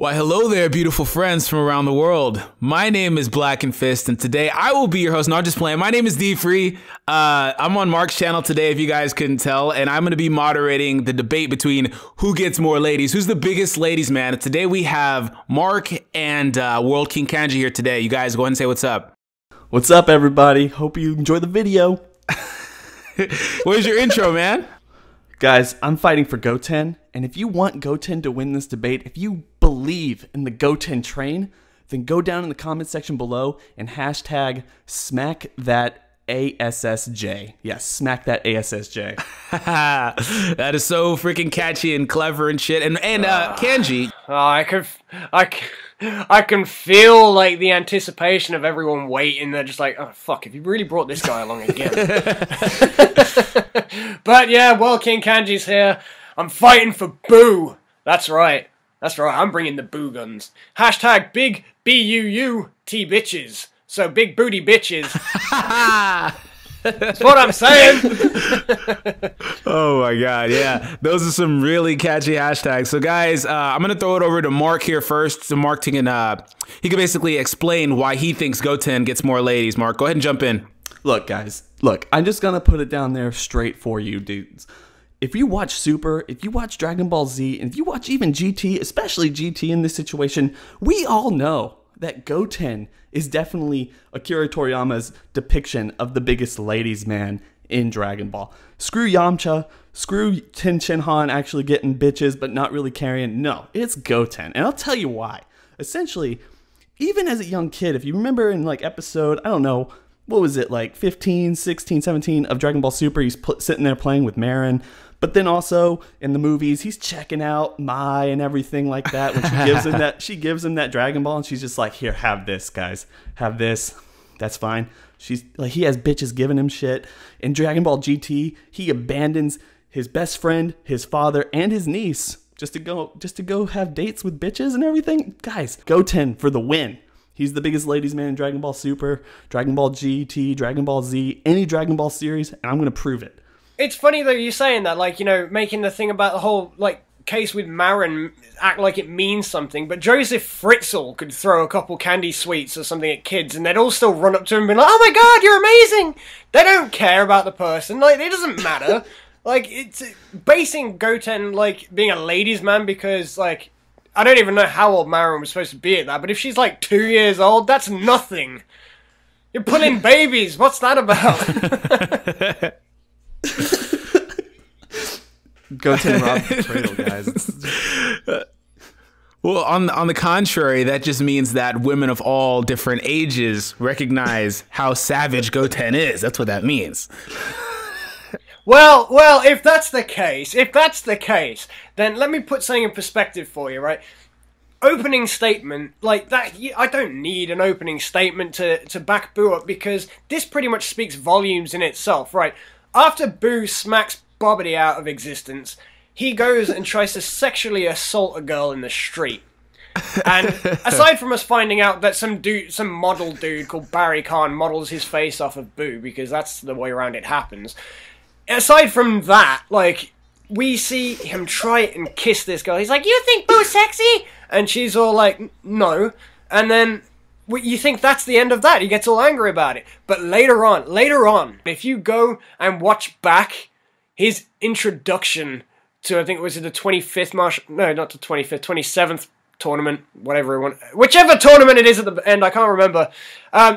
Why hello there, beautiful friends from around the world. My name is Blackened Fist, and today I will be your host. Not just playing. My name is D-Free. I'm on Mark's channel today, if you guys couldn't tell, and I'm going to be moderating the debate between who gets more ladies, who's the biggest ladies man. And today we have Mark and World King Kanji here today. You guys go ahead and say what's up. What's up, everybody? Hope you enjoy the video. Where's your intro, man? Guys, I'm fighting for Goten, and if you want Goten to win this debate, if you believe in the Goten train, then go down in the comment section below and hashtag smack that ASSJ. Yes, smack that ASSJ. That is so freaking catchy and clever and shit. And Kanji. Oh, I can feel like the anticipation of everyone waiting. They're just like, oh fuck, if you really brought this guy along again. But yeah, World King Kanji's here. I'm fighting for Buu. That's right. That's right. I'm bringing the Buu guns. Hashtag big B-U-U-T bitches. So big booty bitches. That's what I'm saying. Oh my god, yeah. Those are some really catchy hashtags. So guys, I'm going to throw it over to Mark here first. So Mark, he can basically explain why he thinks Goten gets more ladies. Mark, go ahead and jump in. Look guys, look, I'm just going to put it down there straight for you dudes. If you watch Super, if you watch Dragon Ball Z, and if you watch even GT, especially GT in this situation, we all know that Goten is definitely Akira Toriyama's depiction of the biggest ladies man in Dragon Ball. Screw Yamcha, screw Ten Shinhan actually getting bitches but not really carrying. No, it's Goten, and I'll tell you why. Essentially, even as a young kid, if you remember in like episode, I don't know, what was it, like 15, 16, 17 of Dragon Ball Super, he's sitting there playing with Maron. But then also in the movies, he's checking out Mai and everything like that. When she gives him that, she gives him that Dragon Ball, and she's just like, "Here, have this, guys, have this. That's fine." She's like, he has bitches giving him shit. In Dragon Ball GT, he abandons his best friend, his father, and his niece just to go have dates with bitches and everything. Guys, Goten for the win. He's the biggest ladies man in Dragon Ball Super, Dragon Ball GT, Dragon Ball Z, any Dragon Ball series, and I'm gonna prove it. It's funny though you're saying that, like, you know, making the thing about the whole like case with Maron act like it means something, but Joseph Fritzel could throw a couple candy sweets or something at kids and they'd all still run up to him and be like, "Oh my god, you're amazing!" They don't care about the person, like, it doesn't matter. Like, it's basing Goten like being a ladies man because, like, I don't even know how old Maron was supposed to be at that, but if she's like 2 years old, that's nothing. You're pulling babies, what's that about? Goten robbed the cradle, guys. Well, on the contrary, that just means that women of all different ages recognize how savage Goten is. That's what that means. Well, if that's the case, then let me put something in perspective for you, right? Opening statement, like that, I don't need an opening statement to back Buu up because this pretty much speaks volumes in itself, right? After Buu smacks Bobbity out of existence, he goes and tries to sexually assault a girl in the street. And aside from us finding out that some model dude called Barry Khan models his face off of Buu, because that's the way around it happens, aside from that, like, we see him try and kiss this girl. He's like, "You think Buu's sexy?" And she's all like, "No." And then you think that's the end of that. He gets all angry about it. But later on, if you go and watch back his introduction to, I think it was the 25th Martial... No, not the 25th, 27th tournament, whichever tournament it is at the end, I can't remember.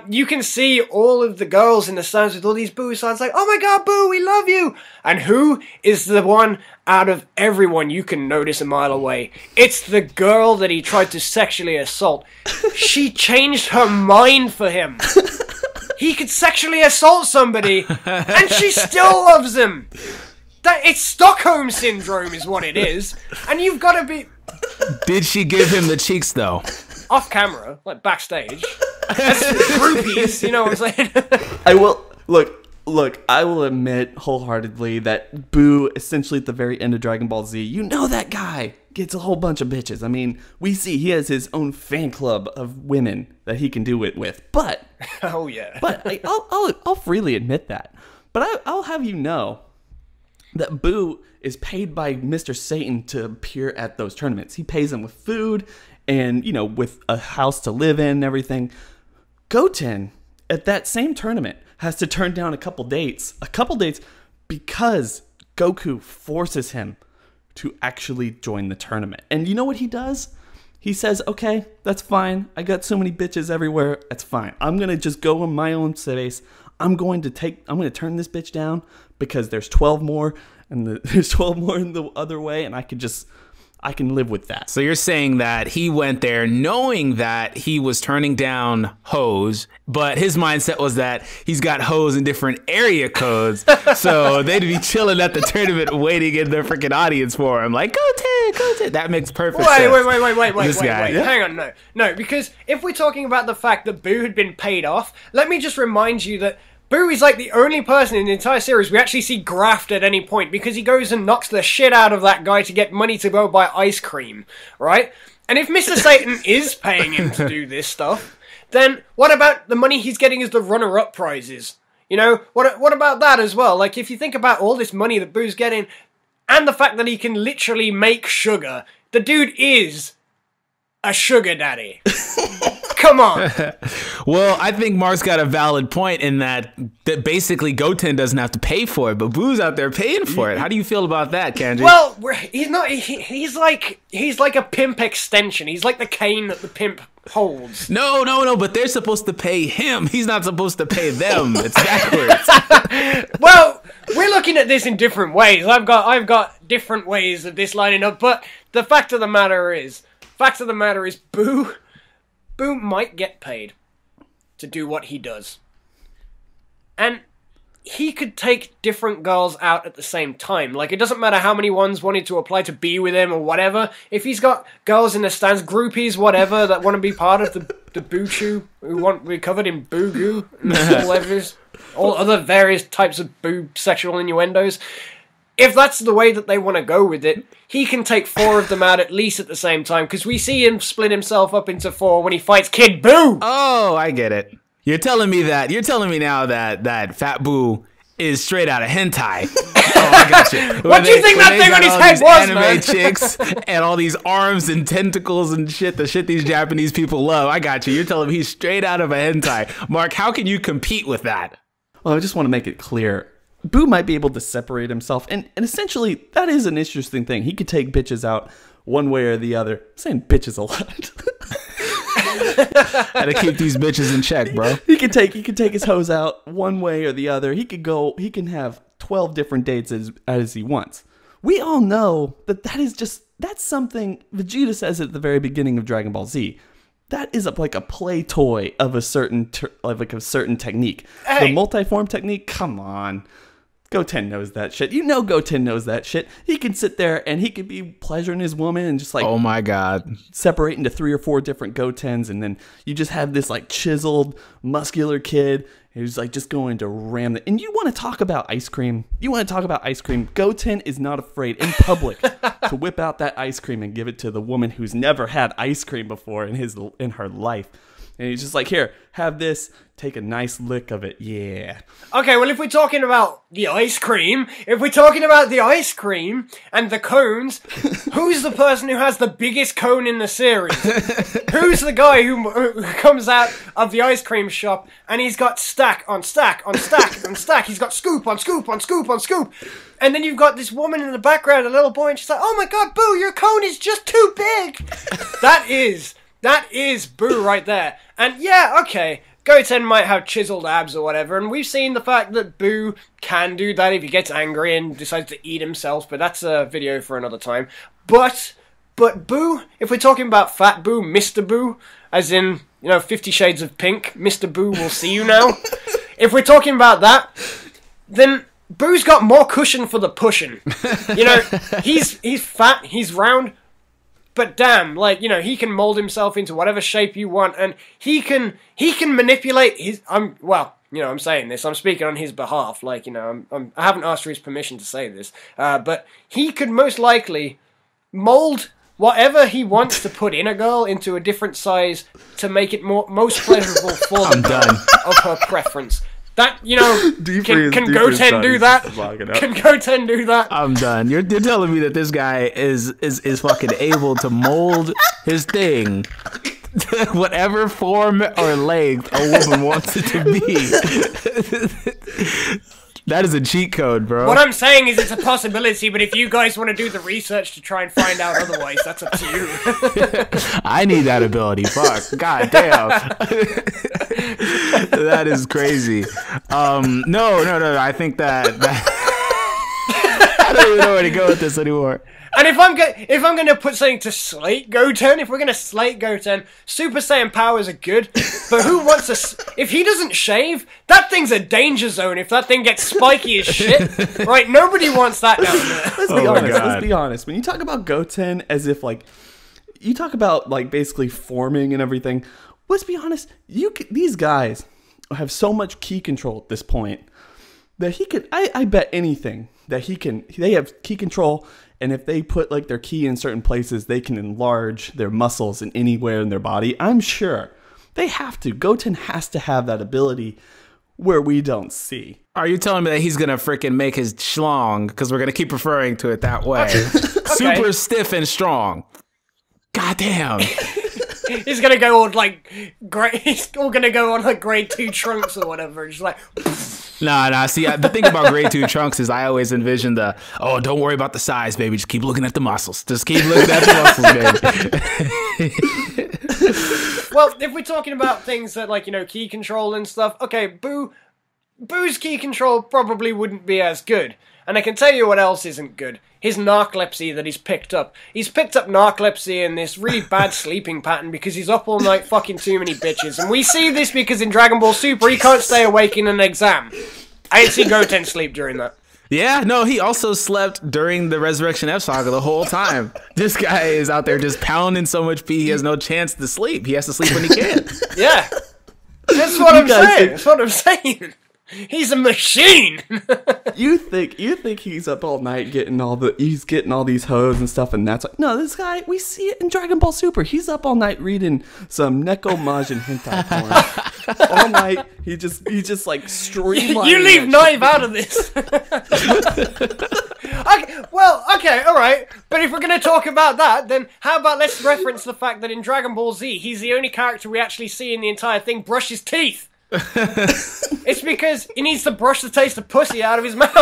You can see all of the girls in the stands with all these Buu signs like, "Oh my god, Buu, we love you!" And who is the one out of everyone you can notice a mile away? It's the girl that he tried to sexually assault. She changed her mind for him. He could sexually assault somebody, and she still loves him. It's Stockholm Syndrome is what it is, and you've got to be... Did she give him the cheeks, though? Off camera, like backstage. That's rupees, you know what I'm saying? I will... Look, I will admit wholeheartedly that Buu, essentially at the very end of Dragon Ball Z, you know that guy gets a whole bunch of bitches. I mean, we see he has his own fan club of women that he can do it with, but... Oh, yeah. But like, I'll freely admit that. But I'll have you know... that Buu is paid by Mr. Satan to appear at those tournaments. He pays him with food and, you know, with a house to live in and everything. Goten, at that same tournament, has to turn down a couple dates because Goku forces him to actually join the tournament. And you know what he does? He says, okay, that's fine. I got so many bitches everywhere. That's fine. I'm going to just go on my own space. I'm going to turn this bitch down because there's 12 more and there's 12 more in the other way. And I can live with that. So you're saying that he went there knowing that he was turning down hoes, but his mindset was that he's got hoes in different area codes. So they'd be chilling at the tournament waiting in their freaking audience for him. Like, go Ted. That makes perfect sense. Wait, yeah. Hang on, no, because if we're talking about the fact that Boo had been paid off, let me just remind you that Boo is like the only person in the entire series we actually see graft at any point, because he goes and knocks the shit out of that guy to get money to go buy ice cream, right? And if Mr. Satan is paying him to do this stuff, then what about the money he's getting as the runner-up prizes? You know, what about that as well? Like, if you think about all this money that Boo's getting, and the fact that he can literally make sugar, the dude is a sugar daddy. Come on. Well, I think Mark's got a valid point in that basically Goten doesn't have to pay for it, but Boo's out there paying for it. How do you feel about that, Kanji? Well, he's not. He's like a pimp extension. He's like the cane that the pimp holds. No. But they're supposed to pay him. He's not supposed to pay them. It's backwards. Well, we're looking at this in different ways. I've got different ways of this lining up. But the fact of the matter is, Boo might get paid to do what he does. And he could take different girls out at the same time. Like, it doesn't matter how many ones wanted to apply to be with him or whatever. If he's got girls in the stands, groupies, whatever, that want to be part of the Boo Chew, we're covered in Boo Goo, and all other various types of Boo sexual innuendos. If that's the way that they want to go with it, he can take 4 of them out at least at the same time, because we see him split himself up into 4 when he fights Kid Boo. Oh, I get it. You're telling me that. You're telling me now that Fat Boo is straight out of hentai. Oh, I got you. What do you think that thing on his head was, anime man? Chicks and all these arms and tentacles and shit, the shit these Japanese people love. I got you. You're telling me he's straight out of a hentai. Mark, how can you compete with that? Well, I just want to make it clear. Boo might be able to separate himself, and essentially, that is an interesting thing. He could take bitches out one way or the other. I'm saying bitches a lot. Gotta keep these bitches in check, bro. He could take his hoes out one way or the other. He can have 12 different dates as he wants. We all know that's something Vegeta says at the very beginning of Dragon Ball Z. That is like a play toy of a certain technique. Hey. The multiform technique. Come on. Goten knows that shit. You know Goten knows that shit. He can sit there and he could be pleasuring his woman and just like, oh my god, separate into 3 or 4 different Gotens, and then you just have this like chiseled, muscular kid who's like just going to ram it. And you want to talk about ice cream? You want to talk about ice cream? Goten is not afraid in public to whip out that ice cream and give it to the woman who's never had ice cream before in her life. And he's just like, here, have this, take a nice lick of it, yeah. Okay, well, if we're talking about the ice cream and the cones, who's the person who has the biggest cone in the series? Who's the guy who comes out of the ice cream shop and he's got stack on stack on stack on stack, he's got scoop on scoop on scoop on scoop, and then you've got this woman in the background, a little boy, and she's like, oh my god, Boo, your cone is just too big! That is Boo right there. And yeah, okay, Goten might have chiseled abs or whatever, and we've seen the fact that Boo can do that if he gets angry and decides to eat himself, but that's a video for another time. But Boo, if we're talking about Fat Boo, Mr. Boo, as in, you know, 50 Shades of Pink, Mr. Boo will see you now. If we're talking about that, then Boo's got more cushion for the pushing. You know, he's fat, he's round, but damn, like, you know, he can mold himself into whatever shape you want, and he can manipulate his... well, you know, I'm saying this, I'm speaking on his behalf, like, you know, I haven't asked for his permission to say this, but he could most likely mold whatever he wants to put in a girl into a different size to make it most pleasurable for the girl of her preference. That, you know, can Goten do that? Can Goten do that? I'm done. You're telling me that this guy is fucking able to mold his thing to whatever form or length a woman wants it to be. That is a cheat code, bro. What I'm saying is it's a possibility, but if you guys want to do the research to try and find out otherwise, that's up to you. I need that ability. Fuck. God damn. That is crazy. No. I think that I don't even know where to go with this anymore. And if I'm going to put something to slate Goten, if we're going to slate Goten, Super Saiyan powers are good, but who wants to... If he doesn't shave, that thing's a danger zone if that thing gets spiky as shit. Right? Nobody wants that down there. Let's be honest. When you talk about Goten as if, like... You talk about, like, basically forming and everything. Let's be honest. These guys have so much key control at this point that he can... I bet anything that he can... They have key control... And if they put like their key in certain places, they can enlarge their muscles in anywhere in their body. I'm sure they have to. Goten has to have that ability where we don't see. Are you telling me that he's going to freaking make his schlong, because we're going to keep referring to it that way, super stiff and strong? Goddamn. He's going to go on like grade 2 Trunks or whatever. Just like... Nah. See, the thing about grade 2 Trunks is I always envision the, oh, don't worry about the size, baby. Just keep looking at the muscles. Just keep looking at the muscles, baby. Well, if we're talking about things that, like, you know, key control and stuff, okay, Boo's key control probably wouldn't be as good. And I can tell you what else isn't good. His narcolepsy that he's picked up. He's picked up narcolepsy and this really bad sleeping pattern because he's up all night fucking too many bitches. And we see this because in Dragon Ball Super, he can't stay awake in an exam. I didn't see Goten sleep during that. Yeah, no, he also slept during the Resurrection F Saga the whole time. This guy is out there just pounding so much pee, he has no chance to sleep. He has to sleep when he can. Yeah. That's what I'm saying. He's a machine. You think he's up all night getting all these hoes and stuff, and that's like, no, this guy, we see it in Dragon Ball Super. He's up all night reading some Neko Majin hentai porn. All night he just like streamlining. You leave Knife out of this. Okay, all right. But if we're gonna talk about that, then how about let's reference the fact that in Dragon Ball Z, he's the only character we actually see in the entire thing brush his teeth. It's because he needs to brush the taste of pussy out of his mouth.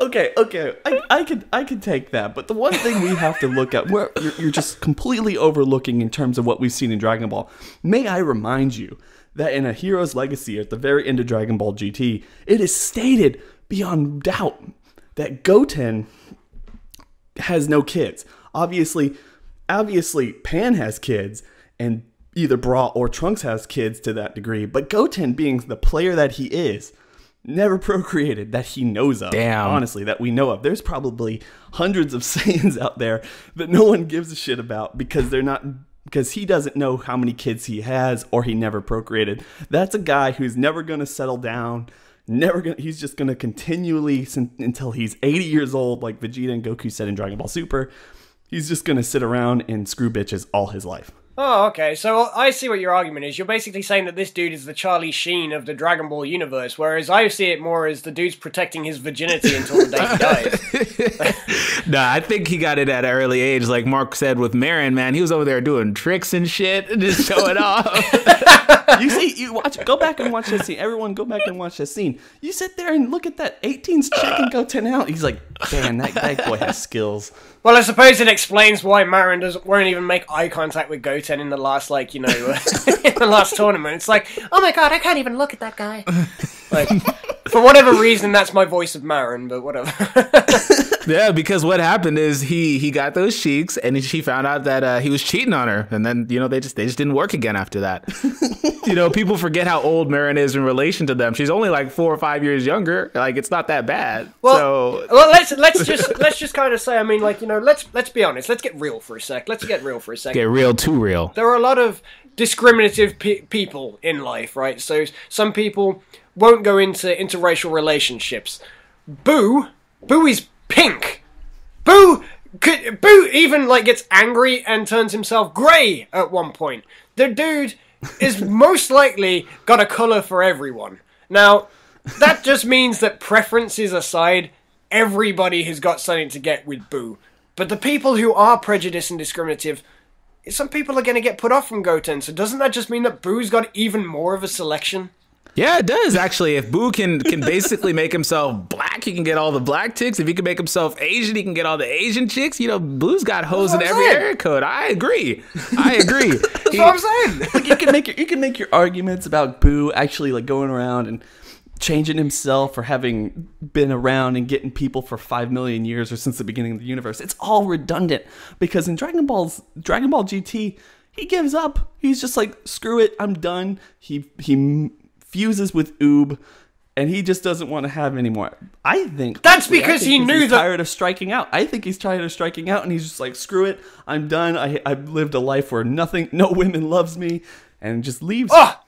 Okay. I could take that, but the one thing we have to look at, where you're just completely overlooking in terms of what we've seen in Dragon Ball. May I remind you that in A Hero's Legacy, at the very end of Dragon Ball GT, it is stated beyond doubt that Goten has no kids. Obviously, Pan has kids, and either Bra or Trunks has kids to that degree, but Goten, being the player that he is, never procreated that he knows of. Damn. Honestly, that we know of. There's probably hundreds of Saiyans out there that no one gives a shit about because he doesn't know how many kids he has, or he never procreated. That's a guy who's never going to settle down. He's just going to continually, until he's 80 years old, like Vegeta and Goku said in Dragon Ball Super. He's just going to sit around and screw bitches all his life. Oh, okay. So I see what your argument is. You're basically saying that this dude is the Charlie Sheen of the Dragon Ball universe, whereas I see it more as the dude's protecting his virginity until the day he dies. Nah, I think he got it at an early age. Like Mark said with Maron, man, he was over there doing tricks and shit and just showing off. Go back and watch that scene. Everyone, go back and watch that scene. You sit there and look at that 18's chick and go 10 out. He's like, damn, that boy has skills. Well, I suppose it explains why Maron won't even make eye contact with Goten in the last, like, you know, in the last tournament. It's like, oh my god, I can't even look at that guy. Like, for whatever reason, that's my voice of Maron, but whatever. Yeah, because what happened is he got those cheeks, and she found out that he was cheating on her, and then, you know, they just didn't work again after that. You know, people forget how old Maron is in relation to them. She's only like 4 or 5 years younger. Like, it's not that bad. Well, let's just kind of say, I mean, like, you know, let's be honest. Let's get real for a sec. Get real, too real. There are a lot of discriminative people in life, right? So some people won't go into interracial relationships. Boo is pink. Boo could Boo even, like, gets angry and turns himself grey at one point. The dude is most likely got a colour for everyone. Now, that just means that preferences aside, everybody has got something to get with Boo. But the people who are prejudiced and discriminative, some people are going to get put off from Goten, so doesn't that just mean that Boo's got even more of a selection? Yeah, it does, actually. If Boo can basically make himself black, he can get all the black chicks. If he can make himself Asian, he can get all the Asian chicks. You know, Boo's got hoes in every hair code. I agree. I agree. That's what I'm saying. Like, you can make your arguments about Boo actually, like, going around and changing himself, or having been around and getting people for 5 million years, or since the beginning of the universe. It's all redundant, because in Dragon Ball GT, he gives up. He's just like, screw it, I'm done. He fuses with Uub, and he just doesn't want to have anymore. I think that's because he's tired of striking out. I think he's tired of striking out, and he's just like, screw it, I'm done. I've lived a life where no women loves me, and just leaves. Oh!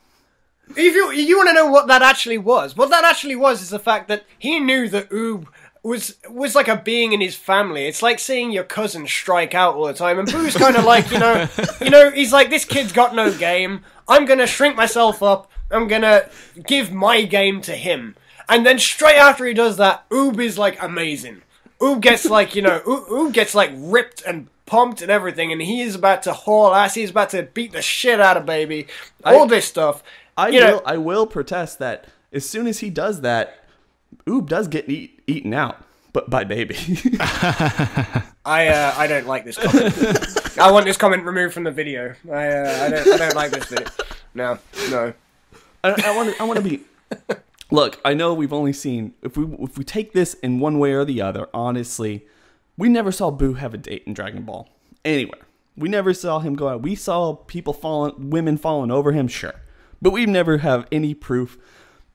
If you want to know what that actually was, is the fact that he knew that Uub was like a being in his family. It's like seeing your cousin strike out all the time, and Boo's kind of like, you know, he's like, this kid's got no game. I'm gonna shrink myself up. I'm gonna give my game to him. And then straight after he does that, Uub is like amazing. Uub gets like, you know, Uub gets like ripped and pumped and everything, and he is about to haul ass. He's about to beat the shit out of baby. All this stuff. I will protest that as soon as he does that, Uub does get eaten out, but by baby. I don't like this comment. I want this comment removed from the video. I don't like this video. No. I want to be. Look, I know we've only seen, if we take this in one way or the other. Honestly, we never saw Boo have a date in Dragon Ball anywhere. We never saw him go out. We saw people falling, women falling over him, sure. But we never have any proof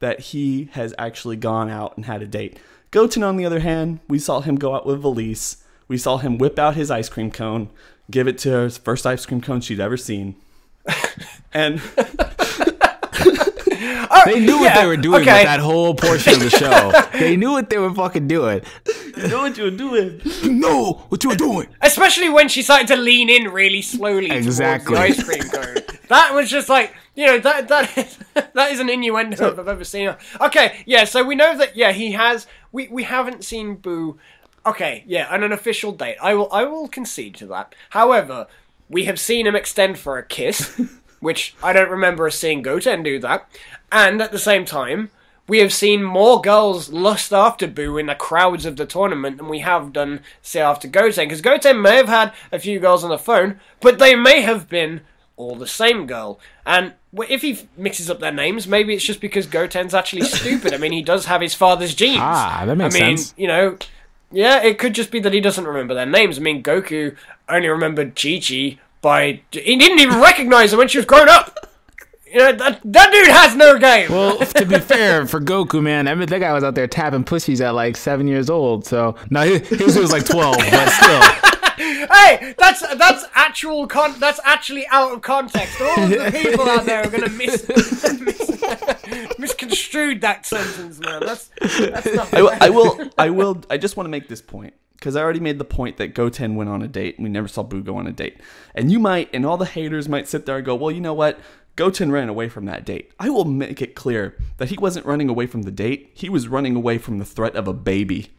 that he has actually gone out and had a date. Goten, on the other hand, we saw him go out with Valese. We saw him whip out his ice cream cone, give it to her, his first ice cream cone she'd ever seen. And they knew what they were doing with that whole portion of the show. They knew what they were fucking doing. You know what you were doing. You know what you were doing. Especially when she started to lean in really slowly towards the ice cream cone. That was just like, you know, that is an innuendo if I've ever seen it. Okay, yeah, so we know that, yeah, he has, we haven't seen Boo, okay, yeah, on an official date. I will concede to that. However, we have seen him extend for a kiss, which I don't remember seeing Goten do that, and at the same time, we have seen more girls lust after Boo in the crowds of the tournament than we have done, say, after Goten, because Goten may have had a few girls on the phone, but they may have been all the same girl. And if he mixes up their names, maybe it's just because Goten's actually stupid. I mean, he does have his father's genes. Ah, that makes sense. You know, yeah, it could just be that he doesn't remember their names. I mean, Goku only remembered Chi-Chi by... He didn't even recognize her when she was grown up. You know, that dude has no game. Well, to be fair, for Goku, man, I mean, that guy was out there tapping pussies at like 7 years old. So, no, he was like 12, but still... Hey, that's actually out of context. All of the people out there are gonna misconstrued that sentence, man. That's not fair. I just want to make this point, because I already made the point that Goten went on a date and we never saw Boo go on a date. And you might, and all the haters might sit there and go, well, you know what? Goten ran away from that date. I will make it clear that he wasn't running away from the date. He was running away from the threat of a baby.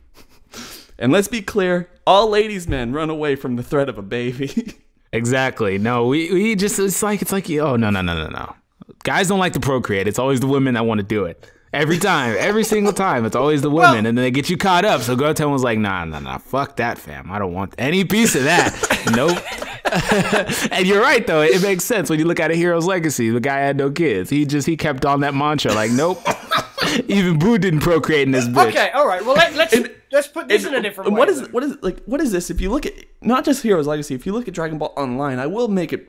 And let's be clear, all ladies' men run away from the threat of a baby. Exactly. No, we just, it's like, oh, no. Guys don't like to procreate. It's always the women that want to do it. Every time, every single time, it's always the women. Well, and then they get you caught up. So Goten was like, nah, fuck that, fam. I don't want any piece of that. Nope. And you're right, though. It makes sense when you look at A Hero's Legacy. The guy had no kids. He kept on that mantra, like, nope. Even Boo didn't procreate in this bitch. Okay, all right. Well, let's put this in a different way. What is this? If you look at not just Heroes Legacy, if you look at Dragon Ball Online, I'll make it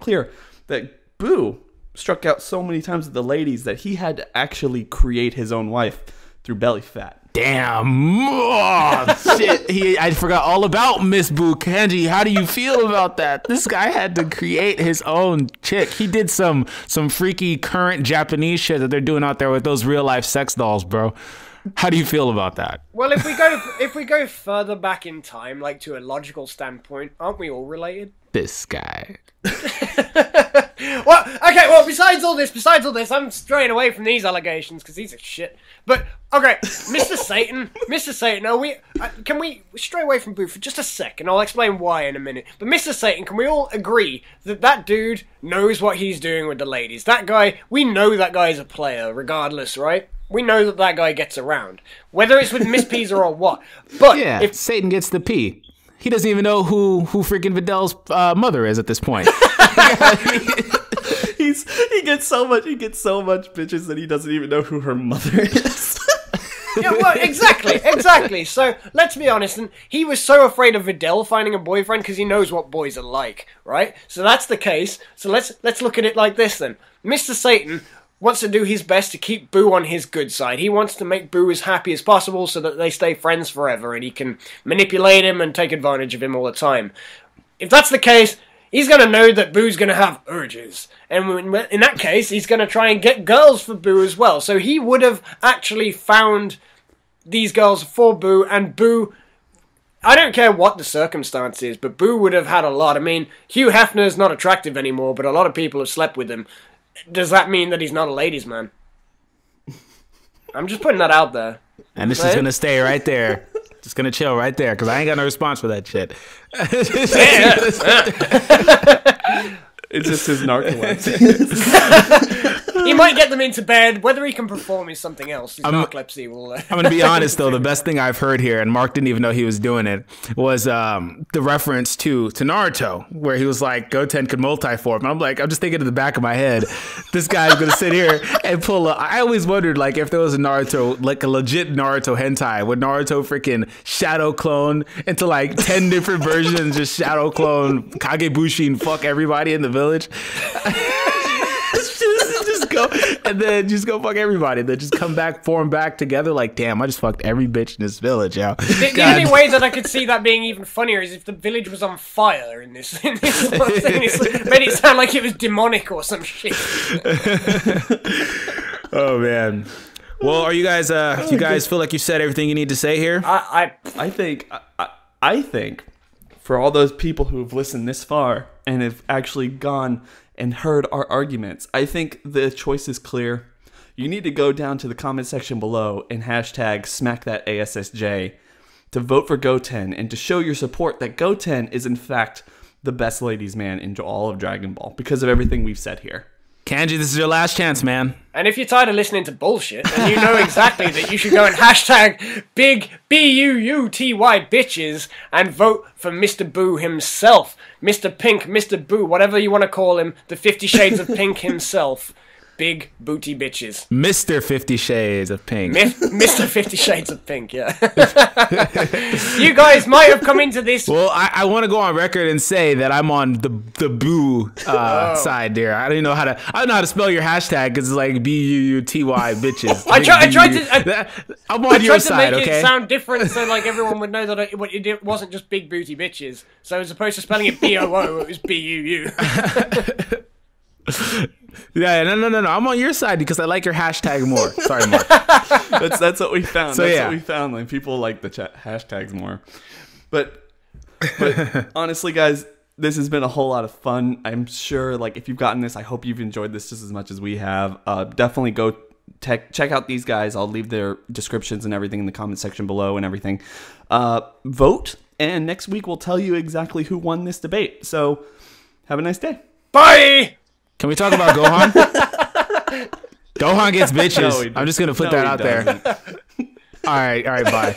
clear that Boo struck out so many times with the ladies that he had to actually create his own wife through belly fat. Damn. Oh, shit. I forgot all about Miss Boo Kanji. How do you feel about that? This guy had to create his own chick. He did some freaky current Japanese shit that they're doing out there with those real life sex dolls, bro. How do you feel about that? Well, if we go further back in time, like to a logical standpoint, aren't we all related? This guy. Well, okay, well, besides all this, I'm straying away from these allegations because these are shit. But okay, Mr. Satan, are we? Can we stray away from Boo for just a second? I'll explain why in a minute. But Mr. Satan, can we all agree that that dude knows what he's doing with the ladies? That guy, we know that guy is a player, regardless, right? We know that that guy gets around, whether it's with Miss P's or what. But yeah, if Satan gets the P. He doesn't even know who freaking Vidal's mother is at this point. he gets so much bitches that he doesn't even know who her mother is. Yeah, well, exactly. So let's be honest, and he was so afraid of Videl finding a boyfriend because he knows what boys are like, right? So that's the case. So let's look at it like this then. Mr. Satan wants to do his best to keep Boo on his good side. He wants to make Boo as happy as possible so that they stay friends forever and he can manipulate him and take advantage of him all the time. If that's the case, he's going to know that Boo's going to have urges. And in that case, he's going to try and get girls for Boo as well. So he would have actually found these girls for Boo, and Boo, I don't care what the circumstance is, but Boo would have had a lot. I mean, Hugh Hefner's not attractive anymore, but a lot of people have slept with him. Does that mean that he's not a ladies' man? I'm just putting that out there. And this is going to stay right there. Just going to chill right there because I ain't got no response for that shit. It's just his narcolepsy. He might get them into bed. Whether he can perform is something else. His narcolepsy will... I'm going to be honest, though. The best thing I've heard here, and Mark didn't even know he was doing it, was the reference to Naruto, where he was like, Goten could multi-form. And I'm just thinking in the back of my head, this guy's going to sit here and pull a... I always wondered, like, if there was a Naruto, like a legit Naruto hentai, would Naruto freaking shadow clone into, like, 10 different versions, just shadow clone Kagebushi and fuck everybody in the village. just go and then just go fuck everybody, then just come back, form back together. Like, damn, I just fucked every bitch in this village. Yo, the only way that I could see that being even funnier is if the village was on fire in this one thing. It made it sound like it was demonic or some shit. Oh man. Well, are you guys feel like you said everything you need to say here? I think for all those people who have listened this far and have actually gone and heard our arguments, I think the choice is clear. You need to go down to the comment section below and hashtag #SmackThatASSJ to vote for Goten and to show your support that Goten is in fact the best ladies man in all of Dragon Ball because of everything we've said here. Kanji, this is your last chance, man. And if you're tired of listening to bullshit, then you know exactly that you should go and hashtag big B-U-U-T-Y bitches and vote for Mr. Boo himself. Mr. Pink, Mr. Boo, whatever you want to call him, the 50 Shades of Pink himself. Big booty bitches. Mr. 50 Shades of Pink. Mr. 50 Shades of Pink, yeah. You guys might have come into this... Well, I want to go on record and say that I'm on the Boo side there. I don't know how to spell your hashtag because it's like B-U-U-T-Y bitches. I tried to make it sound different so like everyone would know that it wasn't just big booty bitches. So as opposed to spelling it B-O-O, it was B-U-U. Yeah, no. I'm on your side because I like your hashtag more. Sorry, Mark. That's what we found. What we found. Like people like the hashtags more. But honestly, guys, this has been a whole lot of fun. I'm sure, like, if you've gotten this, I hope you've enjoyed this just as much as we have. Definitely go check out these guys. I'll leave their descriptions and everything in the comment section below and everything. Vote, and next week we'll tell you exactly who won this debate. So have a nice day. Bye. Can we talk about Gohan? Gohan gets bitches. No, I'm just going to put that out there. All right, bye.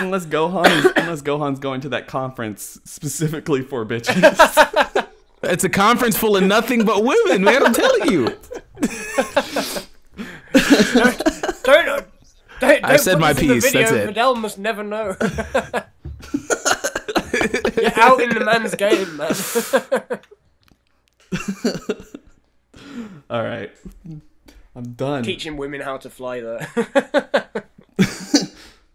Unless Gohan's going to that conference specifically for bitches. It's a conference full of nothing but women, man, I'm telling you. Don't I said my piece, that's it. Videl must never know. You're out in the man's game, man. All right. I'm done. Teaching women how to fly, though.